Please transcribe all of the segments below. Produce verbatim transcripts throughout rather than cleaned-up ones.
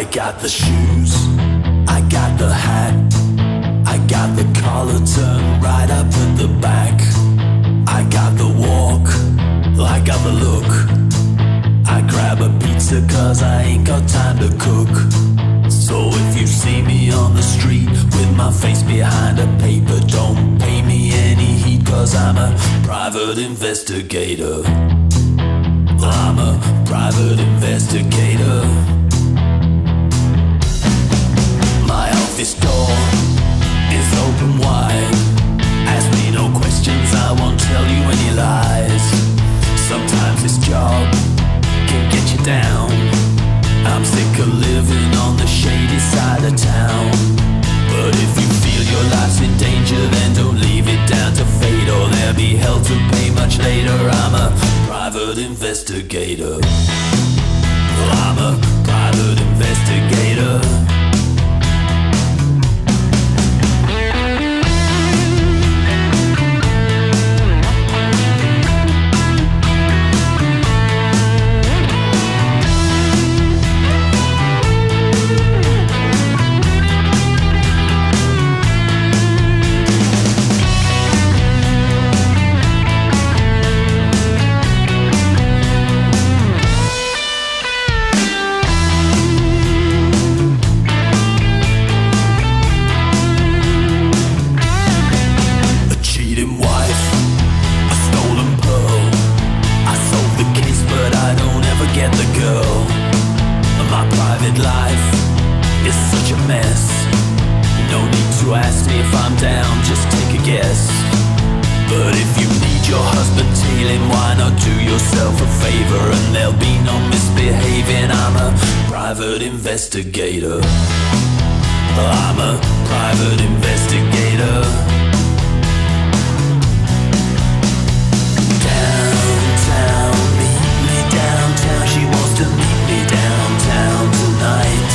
I got the shoes, I got the hat, I got the collar turned right up at the back. I got the walk, I got the look. I grab a pizza cause I ain't got time to cook. So if you see me on the street with my face behind a paper, don't pay me any heat cause I'm a private investigator. I'm a private investigator. My office door is open wide. Ask me no questions, I won't tell you any lies. Sometimes this job can get you down. I'm sick of living on the shady side of town. But if you feel your life's in danger, then don't leave it down to fate, or there'll be hell to pay much later. I'm a private investigator. Well, I'm a private investigator. Investigator. I'm a private investigator. Downtown, meet me downtown. She wants to meet me downtown tonight.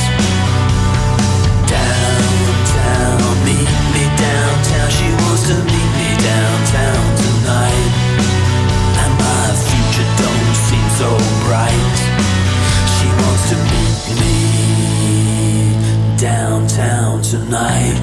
Downtown, meet me downtown. She wants to meet me downtown tonight. And my future don't seem so bright. She wants to meet me downtown tonight.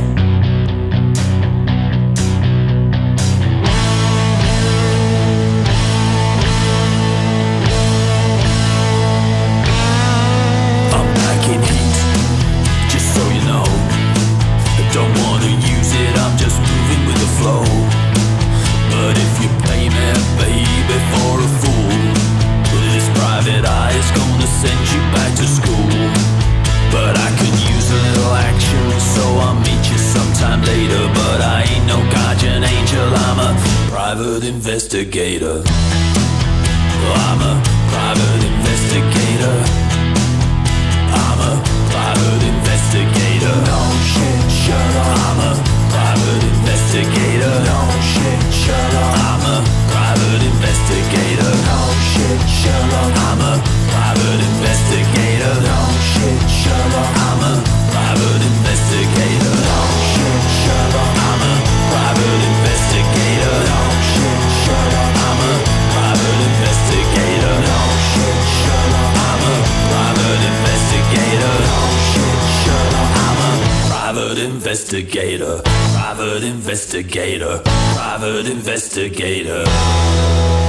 Investigator. I'm a private investigator. I'm a private investigator. No shit, shut up. I'm a private investigator. No shit, shut up. I'm a private investigator. No shit, shut up. I'm a private investigator. No shit, shut up. I'm a private investigator. No shit, shut up. I'm a private investigator. No shit, shut up. I'm a private investigator. No shit, shut up. I'm a private investigator. No shit, shut up. I'm a private investigator. Private investigator. Private investigator.